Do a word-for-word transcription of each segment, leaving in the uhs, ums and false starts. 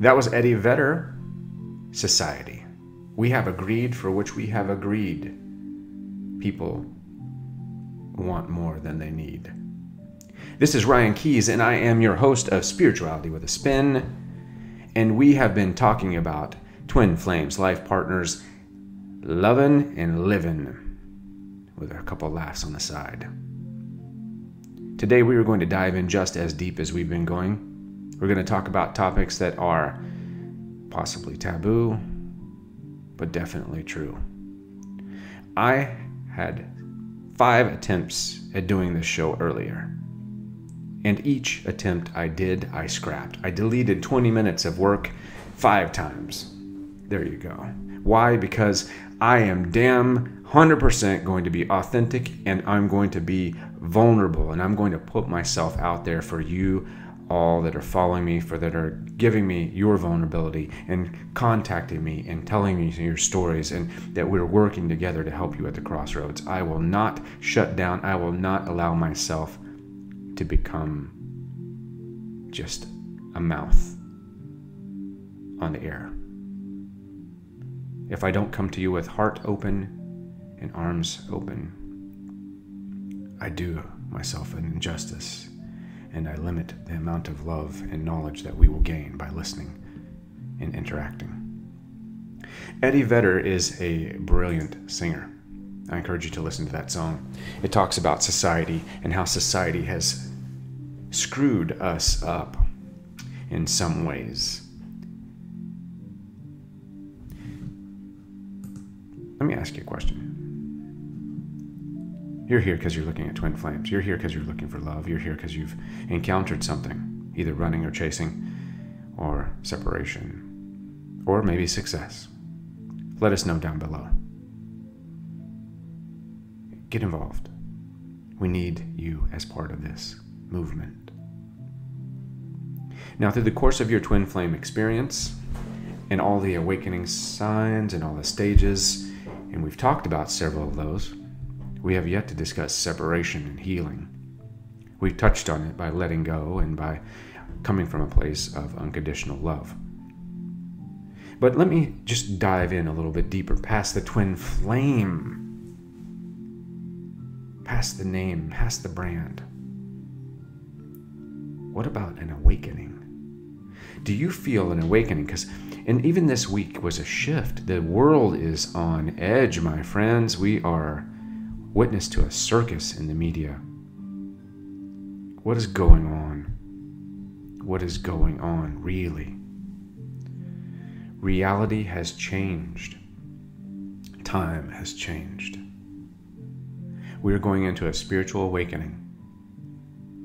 That was Eddie Vedder society. We have agreed for which we have agreed. People want more than they need. This is Ryan Keyes, and I am your host of Spirituality with a Spin. And we have been talking about twin flames, life partners, loving and living, with a couple laughs on the side. Today we are going to dive in just as deep as we've been going. We're going to talk about topics that are possibly taboo, but definitely true. I had five attempts at doing this show earlier. And each attempt I did, I scrapped. I deleted twenty minutes of work five times. There you go. Why? Because I am damn one hundred percent going to be authentic, and I'm going to be vulnerable, and I'm going to put myself out there for you all that are following me, for that are giving me your vulnerability and contacting me and telling me your stories, and that we're working together to help you at the crossroads. I will not shut down. I will not allow myself to become just a mouth on the air. If I don't come to you with heart open and arms open, I do myself an injustice, and I limit the amount of love and knowledge that we will gain by listening and interacting. Eddie Vedder is a brilliant singer. I encourage you to listen to that song. It talks about society and how society has screwed us up in some ways. Let me ask you a question. You're here because you're looking at twin flames. You're here because you're looking for love. You're here because you've encountered something, either running or chasing, or separation, or maybe success. Let us know down below. Get involved. We need you as part of this movement. Now, through the course of your twin flame experience, and all the awakening signs and all the stages, and we've talked about several of those, we have yet to discuss separation and healing. We've touched on it by letting go and by coming from a place of unconditional love. But let me just dive in a little bit deeper, past the twin flame, past the name, past the brand. What about an awakening? Do you feel an awakening? Because, and even this week was a shift. The world is on edge, my friends. We are witness to a circus in the media. What is going on? What is going on, really? Reality has changed. Time has changed. We are going into a spiritual awakening,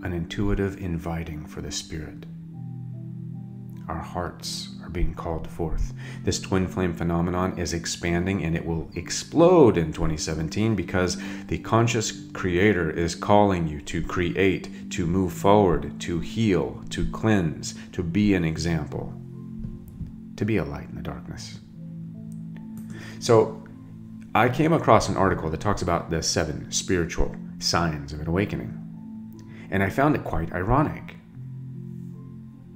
an intuitive inviting for the spirit. Our hearts are being called forth. This twin flame phenomenon is expanding, and it will explode in twenty seventeen, because the conscious creator is calling you to create, to move forward, to heal, to cleanse, to be an example, to be a light in the darkness. So I came across an article that talks about the seven spiritual signs of an awakening, and I found it quite ironic.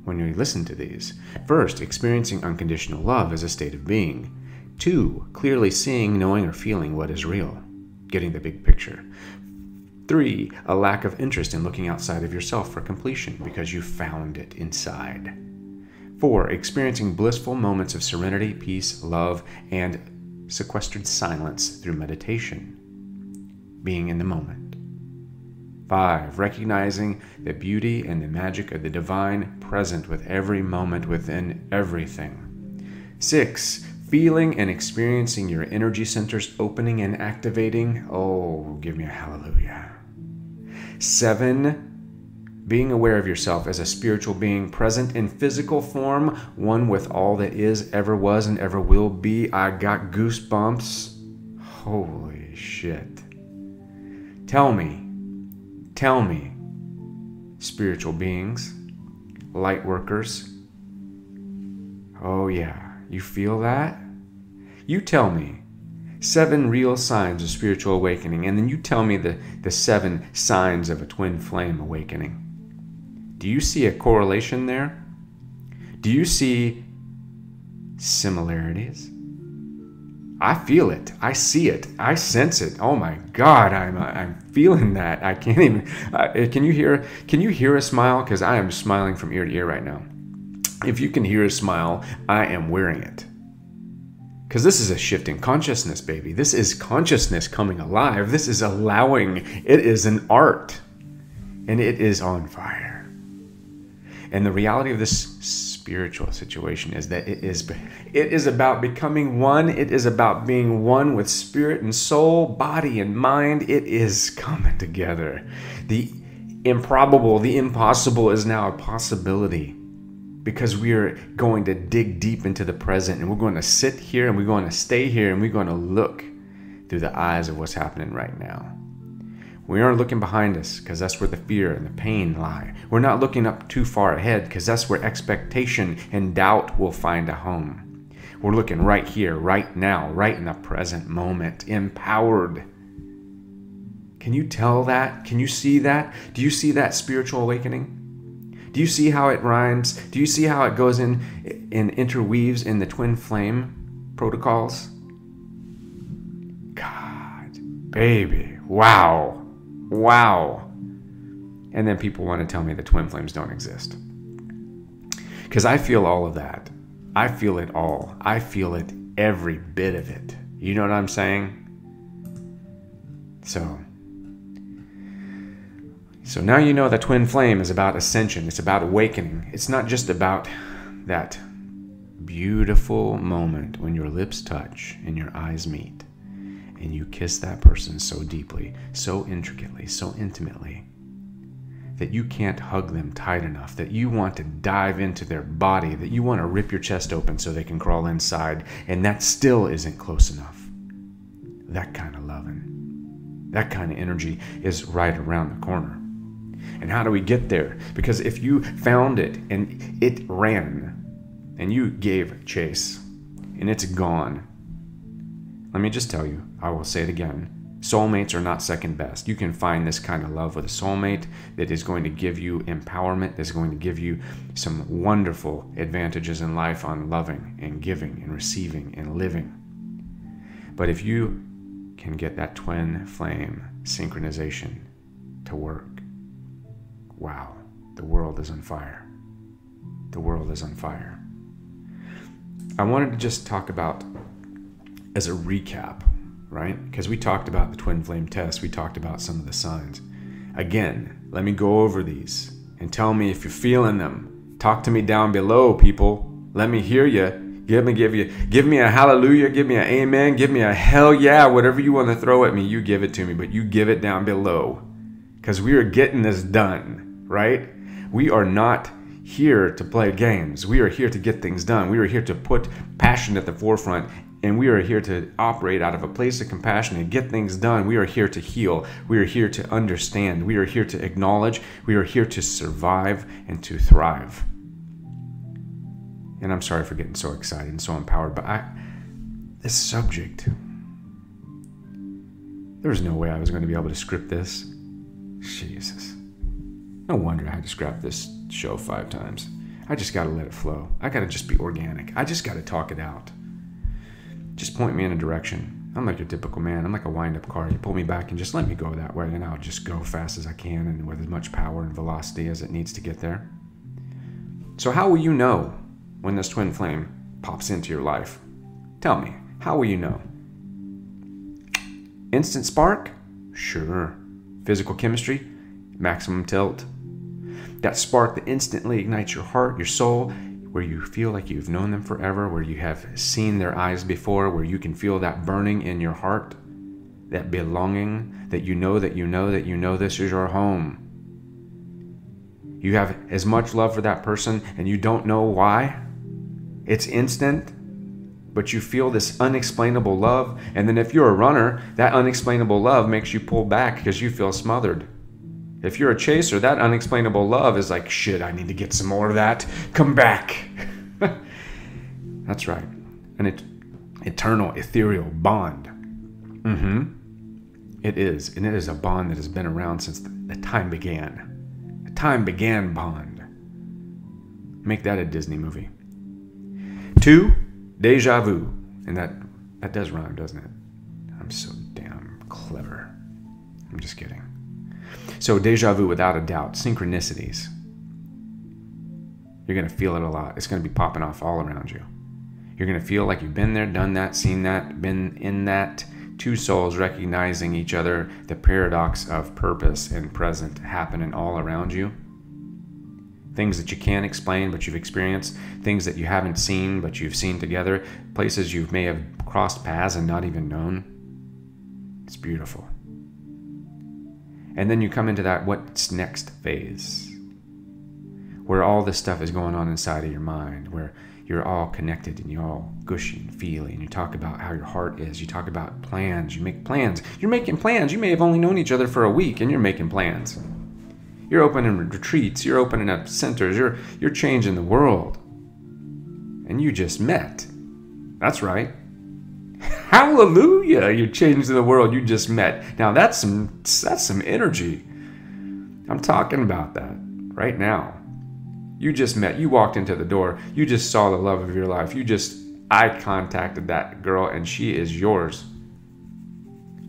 When you listen to these, first, experiencing unconditional love as a state of being. Two, clearly seeing, knowing, or feeling what is real, getting the big picture. Three, a lack of interest in looking outside of yourself for completion because you found it inside. Four, experiencing blissful moments of serenity, peace, love, and sequestered silence through meditation, being in the moment. Five, recognizing the beauty and the magic of the divine present with every moment within everything. Six, feeling and experiencing your energy centers opening and activating. Oh, give me a hallelujah. Seven, being aware of yourself as a spiritual being present in physical form, one with all that is, ever was, and ever will be. I got goosebumps. Holy shit. Tell me. Tell me, spiritual beings, light workers. Oh yeah, you feel that? You tell me seven real signs of spiritual awakening, and then you tell me the, the seven signs of a twin flame awakening. Do you see a correlation there? Do you see similarities. I feel it. I see it. I sense it. Oh my God, I'm I'm feeling that. I can't even. Uh, can you hear? Can you hear a smile? Because I am smiling from ear to ear right now. If you can hear a smile, I am wearing it. Because this is a shift in consciousness, baby. This is consciousness coming alive. This is allowing. It is an art, and it is on fire. And the reality of this spiritual situation is that it is it is about becoming one. It is about being one with spirit and soul, body and mind. It is coming together. The improbable, the impossible is now a possibility, because we are going to dig deep into the present, and we're going to sit here, and we're going to stay here, and we're going to look through the eyes of what's happening right now. We aren't looking behind us, because that's where the fear and the pain lie. We're not looking up too far ahead, because that's where expectation and doubt will find a home. We're looking right here, right now, right in the present moment, empowered. Can you tell that? Can you see that? Do you see that spiritual awakening? Do you see how it rhymes? Do you see how it goes in and interweaves in the twin flame protocols? God, baby, wow. Wow. And then people want to tell me the twin flames don't exist. Because I feel all of that. I feel it all. I feel it, every bit of it. You know what I'm saying? So, so now you know the twin flame is about ascension. It's about awakening. It's not just about that beautiful moment when your lips touch and your eyes meet. And you kiss that person so deeply, so intricately, so intimately, that you can't hug them tight enough, that you want to dive into their body, that you want to rip your chest open so they can crawl inside, and that still isn't close enough. That kind of loving, that kind of energy is right around the corner. And how do we get there? Because if you found it and it ran, and you gave chase, and it's gone, let me just tell you, I will say it again, soulmates are not second best. You can find this kind of love with a soulmate that is going to give you empowerment, that's going to give you some wonderful advantages in life on loving and giving and receiving and living. But if you can get that twin flame synchronization to work, wow, the world is on fire. The world is on fire. I wanted to just talk about, as a recap, right? Because we talked about the twin flame test. We talked about some of the signs. Again, let me go over these and tell me if you're feeling them. Talk to me down below, people. Let me hear you. Give me, give you, give me a hallelujah. Give me an amen. Give me a hell yeah. Whatever you want to throw at me, you give it to me. But you give it down below, because we are getting this done, right? We are not here to play games. We are here to get things done. We are here to put passion at the forefront. And we are here to operate out of a place of compassion and get things done. We are here to heal. We are here to understand. We are here to acknowledge. We are here to survive and to thrive. And I'm sorry for getting so excited and so empowered, but I, this subject, there was no way I was going to be able to script this. Jesus. No wonder I had to scrap this show five times. I just got to let it flow. I got to just be organic. I just got to talk it out. Just point me in a direction. I'm like your typical man. I'm like a wind-up car. You pull me back and just let me go that way, and I'll just go fast as I can and with as much power and velocity as it needs to get there. So how will you know when this twin flame pops into your life? Tell me, how will you know? Instant spark? Sure. Physical chemistry? Maximum tilt. That spark that instantly ignites your heart, your soul, where you feel like you've known them forever, where you have seen their eyes before, where you can feel that burning in your heart, that belonging, that you know that you know that you know this is your home. You have as much love for that person and you don't know why. It's instant, but you feel this unexplainable love. And then if you're a runner, that unexplainable love makes you pull back because you feel smothered. If you're a chaser, that unexplainable love is like, shit, I need to get some more of that. Come back. That's right. An et eternal, ethereal bond. Mm-hmm. It is. And it is a bond that has been around since the, the time began. The time began bond. Make that a Disney movie. Two, Deja vu. And that, that does rhyme, doesn't it? I'm so damn clever. I'm just kidding. So deja vu, without a doubt. Synchronicities. You're going to feel it a lot. It's going to be popping off all around you. You're going to feel like you've been there, done that, seen that, been in that. Two souls recognizing each other. The paradox of purpose and present happening all around you. Things that you can't explain, but you've experienced. Things that you haven't seen, but you've seen together. Places you may have crossed paths and not even known. It's beautiful. And then you come into that what's next phase, where all this stuff is going on inside of your mind, where you're all connected and you're all gushy and feely, and you talk about how your heart is. You talk about plans. You make plans. You're making plans. You may have only known each other for a week, and you're making plans. You're opening retreats. You're opening up centers. You're, you're changing the world. And you just met. That's right. Hallelujah! You changed the world. You just met. Now that's some that's some energy. I'm talking about that right now. You just met. You walked into the door. You just saw the love of your life. You just eye contacted that girl, and she is yours.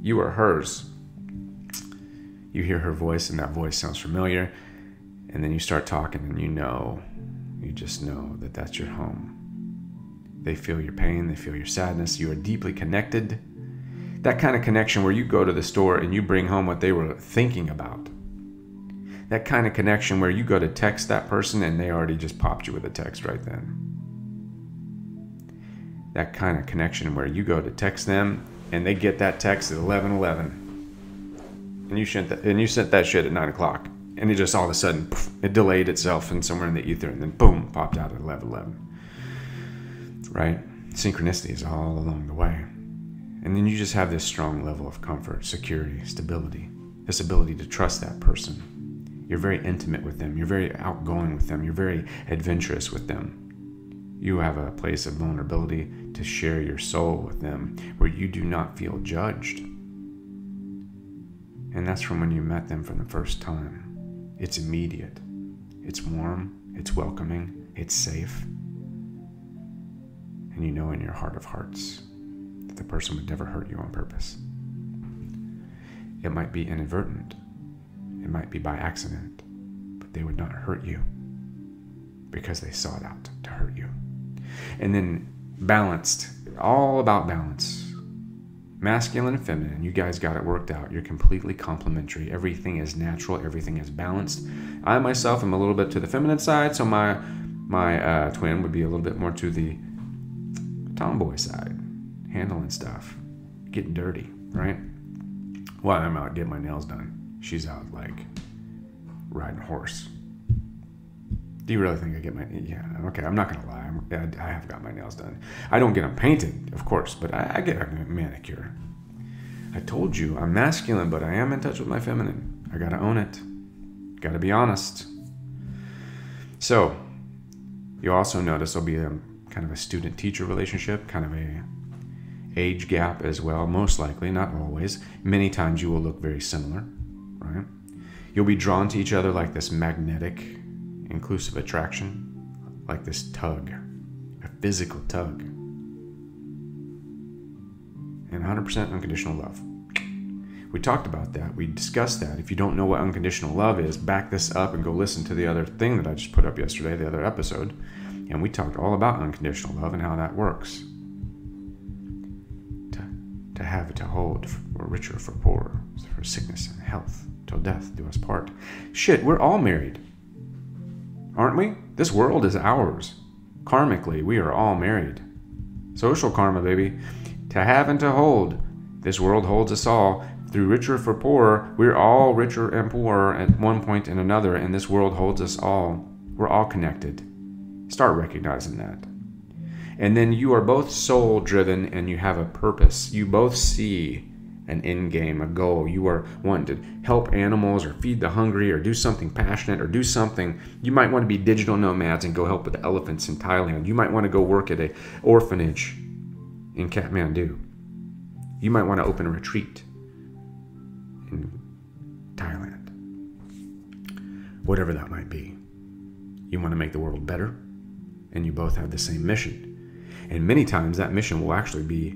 You are hers. You hear her voice, and that voice sounds familiar. And then you start talking, and you know, you just know that that's your home. They feel your pain. They feel your sadness. You are deeply connected. That kind of connection where you go to the store and you bring home what they were thinking about. That kind of connection where you go to text that person and they already just popped you with a text right then. That kind of connection where you go to text them and they get that text at eleven eleven. And you sent that, and you sent that shit at nine o'clock. And it just all of a sudden, poof, it delayed itself in somewhere in the ether and then boom, popped out at eleven eleven. Right? Synchronicities all along the way. And then you just have this strong level of comfort, security, stability, this ability to trust that person. You're very intimate with them. You're very outgoing with them. You're very adventurous with them. You have a place of vulnerability to share your soul with them where you do not feel judged. And that's from when you met them for the first time. It's immediate. It's warm. It's welcoming. It's safe. And you know in your heart of hearts that the person would never hurt you on purpose. It might be inadvertent. It might be by accident. But they would not hurt you because they sought out to hurt you. And then balanced. All about balance. Masculine and feminine. You guys got it worked out. You're completely complementary. Everything is natural. Everything is balanced. I myself am a little bit to the feminine side. So my, my uh, twin would be a little bit more to the tomboy side, handling stuff, getting dirty, right? While I'm out getting my nails done, she's out like riding a horse. Do you really think I get my, yeah, okay, I'm not gonna lie, I'm, I, I have got my nails done. I don't get them painted, of course, but I, I get a manicure. I told you, I'm masculine, but I am in touch with my feminine. I gotta own it, gotta be honest. So, you also notice there'll be a kind of a student-teacher relationship, kind of a age gap as well, most likely, not always. Many times you will look very similar, right? You'll be drawn to each other like this magnetic, inclusive attraction, like this tug, a physical tug. And one hundred percent unconditional love. We talked about that. We discussed that. If you don't know what unconditional love is, back this up and go listen to the other thing that I just put up yesterday, the other episode. And we talked all about unconditional love and how that works. To, to have, to hold, for richer, for poorer, for sickness and health, till death do us part. Shit, we're all married. Aren't we? This world is ours. Karmically, we are all married. Social karma, baby. To have and to hold. This world holds us all. Through richer for poorer, we're all richer and poorer at one point and another. And this world holds us all. We're all connected. Start recognizing that. And then you are both soul driven and you have a purpose. You both see an end game, a goal. You are wanting to help animals or feed the hungry or do something passionate or do something. You might want to be digital nomads and go help with the elephants in Thailand. You might want to go work at an orphanage in Kathmandu. You might want to open a retreat in Thailand. Whatever that might be. You want to make the world better. And you both have the same mission. And many times that mission will actually be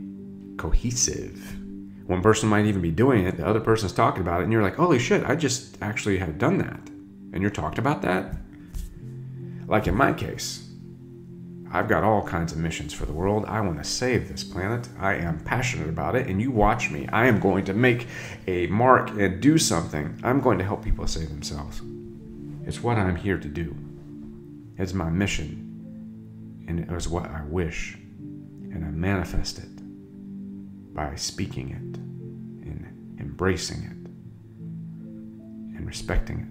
cohesive. One person might even be doing it, the other person's talking about it, and you're like, holy shit, I just actually have done that. And you're talked about that? Like in my case, I've got all kinds of missions for the world. I want to save this planet. I am passionate about it, and you watch me. I am going to make a mark and do something. I'm going to help people save themselves. It's what I'm here to do. It's my mission, and it was what I wish, and I manifest it by speaking it and embracing it and respecting it.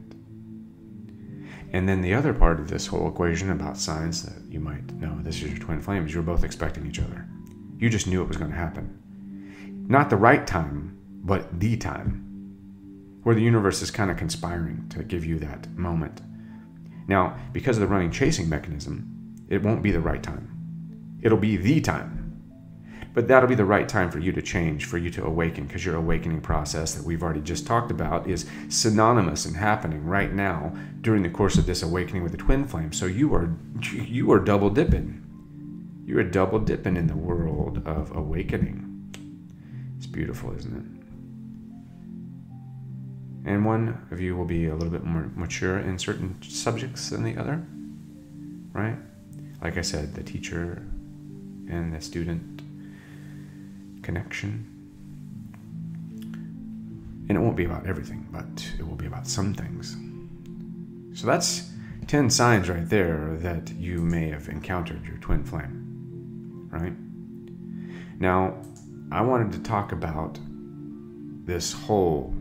And then the other part of this whole equation about signs that you might know, this is your twin flame, is you're both expecting each other. You just knew it was going to happen. Not the right time, but the time, where the universe is kind of conspiring to give you that moment. Now, because of the running chasing mechanism, it won't be the right time. It'll be the time. But that'll be the right time for you to change, for you to awaken, because your awakening process that we've already just talked about is synonymous and happening right now during the course of this awakening with the twin flame. So you are you are double dipping. You are double dipping in the world of awakening. It's beautiful, isn't it? And one of you will be a little bit more mature in certain subjects than the other, right? Like I said, the teacher and the student connection. And it won't be about everything, but it will be about some things. So that's ten signs right there that you may have encountered your twin flame, right? Now, I wanted to talk about this whole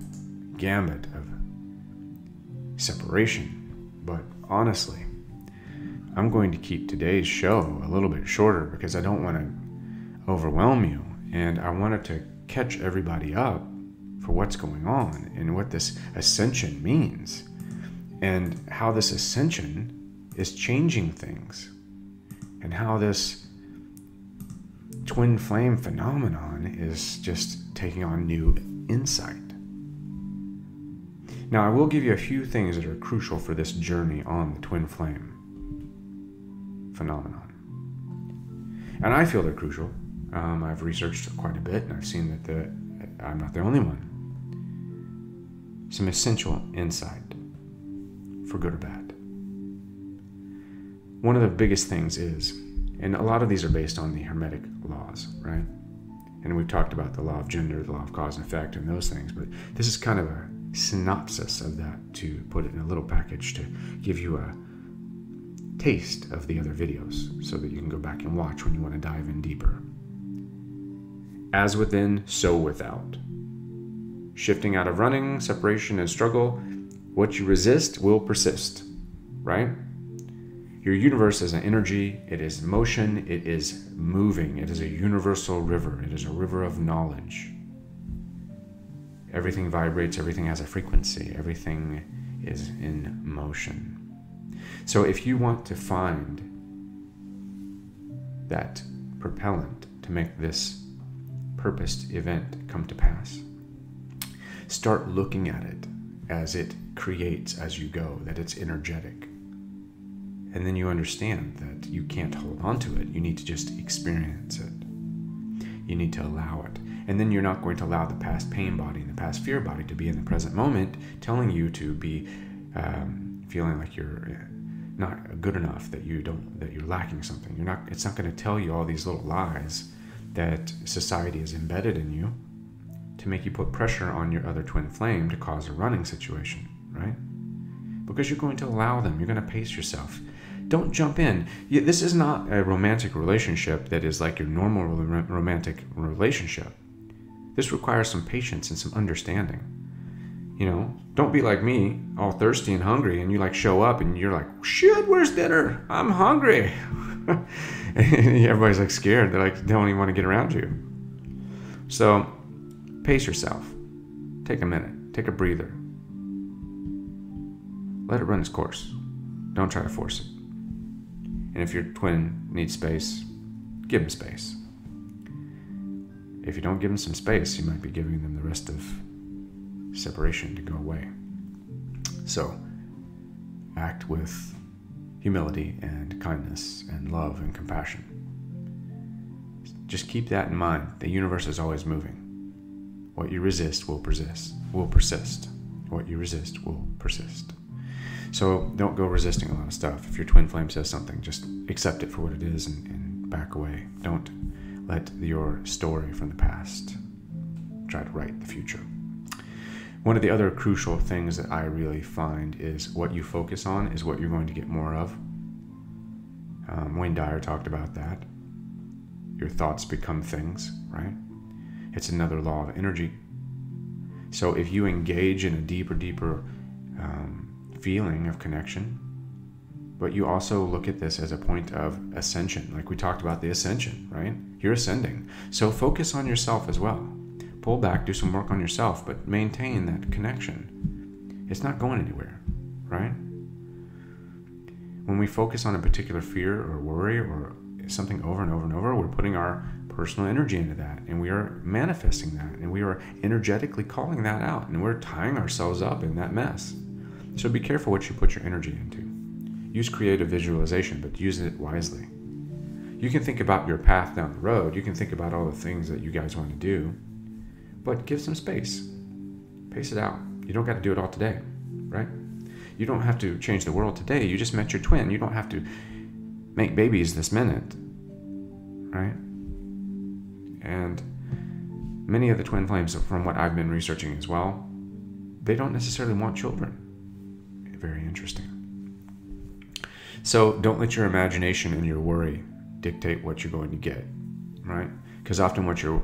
gamut of separation, but honestly, I'm going to keep today's show a little bit shorter because I don't want to overwhelm you. And I wanted to catch everybody up for what's going on and what this ascension means and how this ascension is changing things and how this twin flame phenomenon is just taking on new insight. Now, I will give you a few things that are crucial for this journey on the twin flame phenomenon. And I feel they're crucial. Um, I've researched quite a bit, and I've seen that the, I'm not the only one. Some essential insight, for good or bad. One of the biggest things is, and a lot of these are based on the Hermetic laws, right? And we've talked about the law of gender, the law of cause and effect, and those things, but this is kind of a synopsis of that to put it in a little package to give you a taste of the other videos so that you can go back and watch when you want to dive in deeper. As within, so without. Shifting out of running, separation, and struggle, what you resist will persist, right? Your universe is an energy, it is motion, it is moving, it is a universal river, it is a river of knowledge. Everything vibrates, everything has a frequency, everything is in motion. So if you want to find that propellant to make this purposed event come to pass, start looking at it as it creates as you go, that it's energetic. And then you understand that you can't hold on to it. You need to just experience it. You need to allow it. And then you're not going to allow the past pain body and the past fear body to be in the present moment, telling you to be um, feeling like you're not good enough, that you don't, that you're lacking something. You're not. It's not going to tell you all these little lies that society is embedded in you to make you put pressure on your other twin flame to cause a running situation, right? Because you're going to allow them. You're going to pace yourself. Don't jump in. This is not a romantic relationship that is like your normal romantic relationship. This requires some patience and some understanding. You know, don't be like me, all thirsty and hungry, and you like show up and you're like, shit, where's dinner? I'm hungry. And everybody's like scared. They're like, don't even want to get around you. So pace yourself. Take a minute. Take a breather. Let it run its course. Don't try to force it. And if your twin needs space, give him space. If you don't give him some space, you might be giving them the rest of separation to go away. So act with humility and kindness and love and compassion. Just keep that in mind. The universe is always moving. What you resist will persist. Will persist. What you resist will persist. So don't go resisting a lot of stuff. If your twin flame says something, just accept it for what it is and, and back away. Don't let your story from the past try to write the future. One of the other crucial things that I really find is what you focus on is what you're going to get more of. Um, Wayne Dyer talked about that. Your thoughts become things, right? It's another law of energy. So if you engage in a deeper, deeper um, feeling of connection, but you also look at this as a point of ascension, like we talked about the ascension, right? You're ascending. So focus on yourself as well. Pull back, do some work on yourself, but maintain that connection. It's not going anywhere, right? When we focus on a particular fear or worry or something over and over and over, we're putting our personal energy into that, and we are manifesting that, and we are energetically calling that out, and we're tying ourselves up in that mess. So be careful what you put your energy into. Use creative visualization, but use it wisely. You can think about your path down the road. You can think about all the things that you guys want to do. But give some space. Pace it out. You don't got to do it all today, right? You don't have to change the world today. You just met your twin. You don't have to make babies this minute, right? And many of the twin flames, from what I've been researching as well, they don't necessarily want children. Very interesting. So don't let your imagination and your worry dictate what you're going to get, right? Because often what you're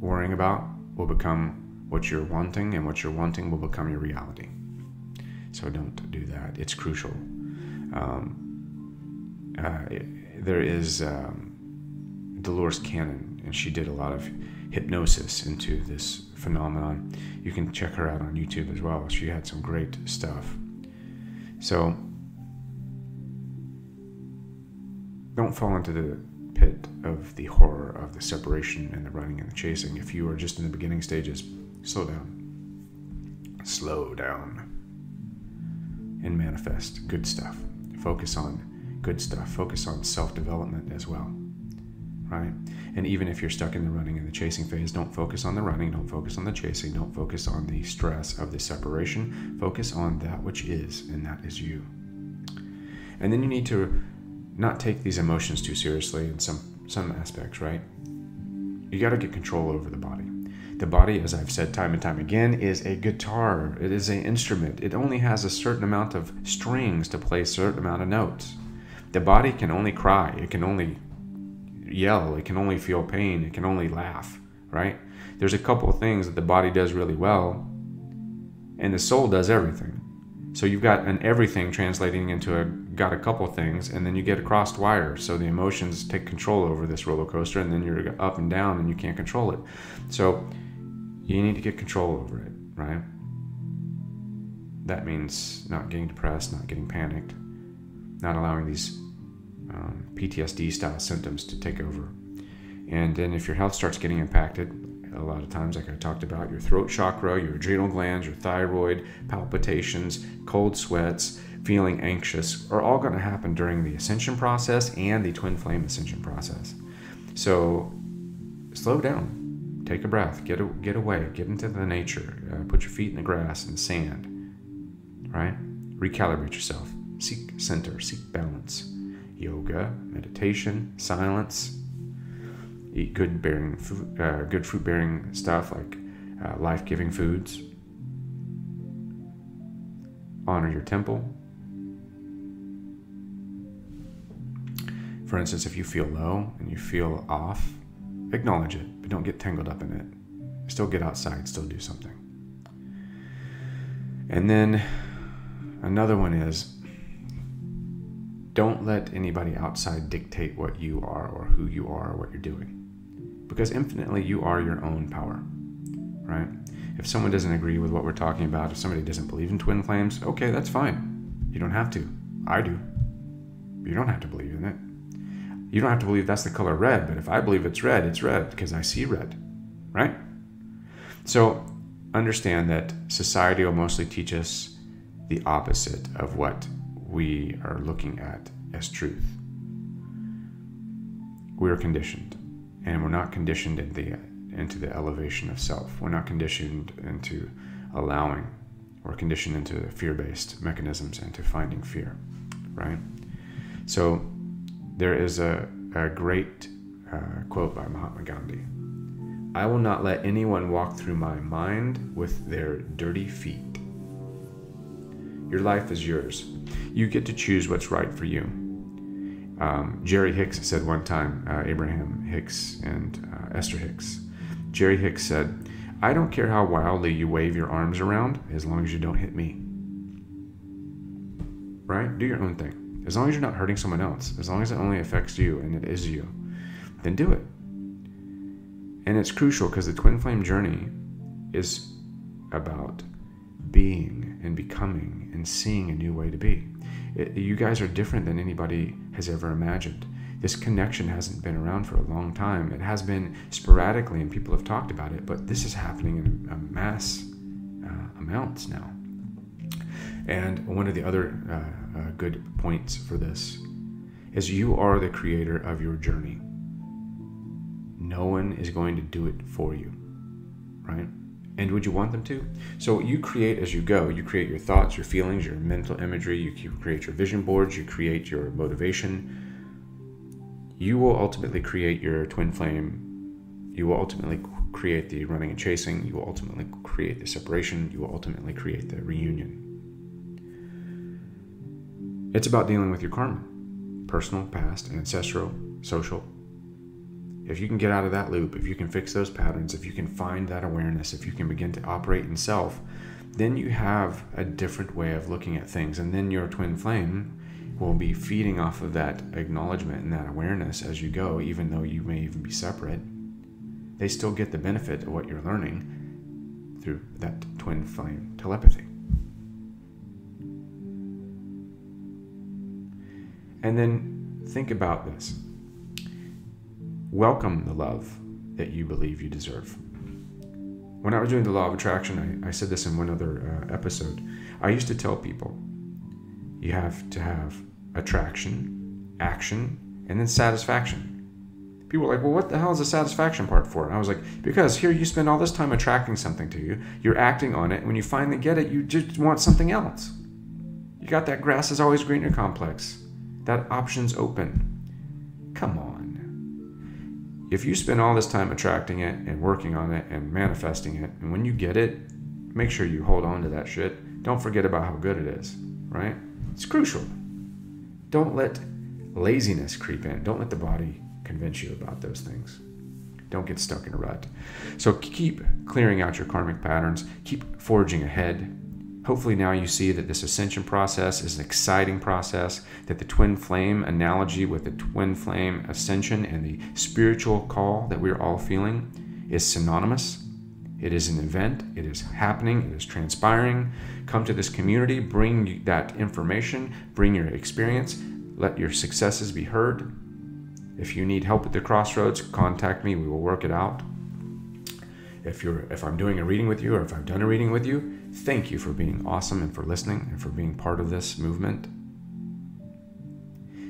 worrying about will become what you're wanting, and what you're wanting will become your reality. So don't do that. It's crucial. Um, uh, it, there is um, Dolores Cannon, and she did a lot of hypnosis into this phenomenon. You can check her out on YouTube as well. She had some great stuff. So don't fall into the pit of the horror of the separation and the running and the chasing. If you are just in the beginning stages, slow down. Slow down. And manifest good stuff. Focus on good stuff. Focus on self-development as well, right? And even if you're stuck in the running and the chasing phase, don't focus on the running. Don't focus on the chasing. Don't focus on the stress of the separation. Focus on that which is, and that is you. And then you need to not take these emotions too seriously in some, some aspects, right? You got to get control over the body. The body, as I've said time and time again, is a guitar. It is an instrument. It only has a certain amount of strings to play a certain amount of notes. The body can only cry. It can only yell. It can only feel pain. It can only laugh, right? There's a couple of things that the body does really well, and the soul does everything. So you've got an everything translating into a got a couple things, and then you get a crossed wire. So the emotions take control over this roller coaster, and then you're up and down and you can't control it. So you need to get control over it, right? That means not getting depressed, not getting panicked, not allowing these um, P T S D style symptoms to take over. And then if your health starts getting impacted, a lot of times, like I talked about, your throat chakra, your adrenal glands, your thyroid, palpitations, cold sweats, feeling anxious, are all going to happen during the ascension process and the twin flame ascension process. So slow down, take a breath, get a, get away, get into the nature, uh, put your feet in the grass and sand, right? Recalibrate yourself, seek center, seek balance, yoga, meditation, silence. Eat good bearing, food, uh, good fruit bearing stuff like uh, life giving foods. Honor your temple. For instance, if you feel low and you feel off, acknowledge it, but don't get tangled up in it. Still get outside, still do something. And then another one is, don't let anybody outside dictate what you are or who you are or what you're doing. Because infinitely, you are your own power, right? If someone doesn't agree with what we're talking about, if somebody doesn't believe in twin flames, okay, that's fine. You don't have to. I do. You don't have to believe in it. You don't have to believe that's the color red, but if I believe it's red, it's red because I see red, right? So understand that society will mostly teach us the opposite of what we are looking at as truth. We are conditioned. and we're not conditioned in the, into the elevation of self. We're not conditioned into allowing. We're conditioned into fear-based mechanisms and to finding fear, right? So there is a, a great uh, quote by Mahatma Gandhi. I will not let anyone walk through my mind with their dirty feet. Your life is yours. You get to choose what's right for you. Um, Jerry Hicks said one time, uh, Abraham Hicks and uh, Esther Hicks. Jerry Hicks said, I don't care how wildly you wave your arms around as long as you don't hit me. Right? Do your own thing. As long as you're not hurting someone else, as long as it only affects you and it is you, then do it. And it's crucial because the twin flame journey is about being and becoming and seeing a new way to be. It, you guys are different than anybody has ever imagined. This connection hasn't been around for a long time. It has been sporadically, and people have talked about it, but this is happening in a mass uh, amounts now. And one of the other uh, uh, good points for this is you are the creator of your journey. No one is going to do it for you, right? And would you want them to? So you create as you go. You create your thoughts, your feelings, your mental imagery. You create your vision boards. You create your motivation. You will ultimately create your twin flame. You will ultimately create the running and chasing. You will ultimately create the separation. You will ultimately create the reunion. It's about dealing with your karma. Personal, past, ancestral, social. If you can get out of that loop, if you can fix those patterns, if you can find that awareness, if you can begin to operate in self, then you have a different way of looking at things. And then your twin flame will be feeding off of that acknowledgement and that awareness as you go, even though you may even be separate. They still get the benefit of what you're learning through that twin flame telepathy. And then think about this. Welcome the love that you believe you deserve. When I was doing the law of attraction, I, I said this in one other uh, episode. I used to tell people, you have to have attraction, action, and then satisfaction. People were like, well, what the hell is the satisfaction part for? And I was like, because here you spend all this time attracting something to you. You're acting on it. When you finally get it, you just want something else. You got that grass is always greener complex. That option's open. Come on. If you spend all this time attracting it and working on it and manifesting it, and when you get it, make sure you hold on to that shit. Don't forget about how good it is, right? It's crucial. Don't let laziness creep in. Don't let the body convince you about those things. Don't get stuck in a rut. So keep clearing out your karmic patterns. Keep forging ahead. Hopefully now you see that this ascension process is an exciting process, that the twin flame analogy with the twin flame ascension and the spiritual call that we're all feeling is synonymous. It is an event. It is happening. It is transpiring. Come to this community. Bring that information. Bring your experience. Let your successes be heard. If you need help at the crossroads, contact me. We will work it out. If you're, if I'm doing a reading with you, or if I've done a reading with you, thank you for being awesome and for listening and for being part of this movement.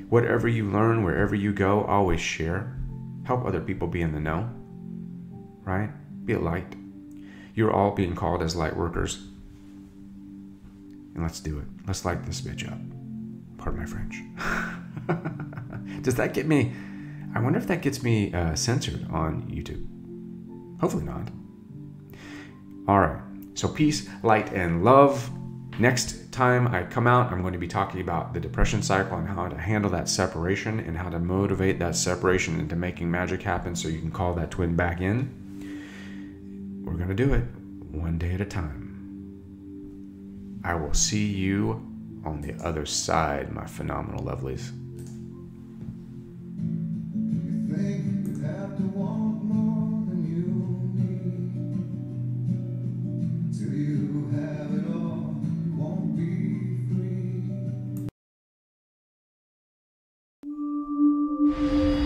Whatever you learn, wherever you go, always share. Help other people be in the know, right? Be a light. You're all being called as light workers. And let's do it. Let's light this bitch up. Pardon my French. Does that get me? I wonder if that gets me uh, censored on YouTube. Hopefully not. All right. So peace, light, and love. Next time I come out, I'm going to be talking about the depression cycle and how to handle that separation and how to motivate that separation into making magic happen so you can call that twin back in. We're going to do it one day at a time. I will see you on the other side, my phenomenal lovelies. You think you have to want more? Thank you.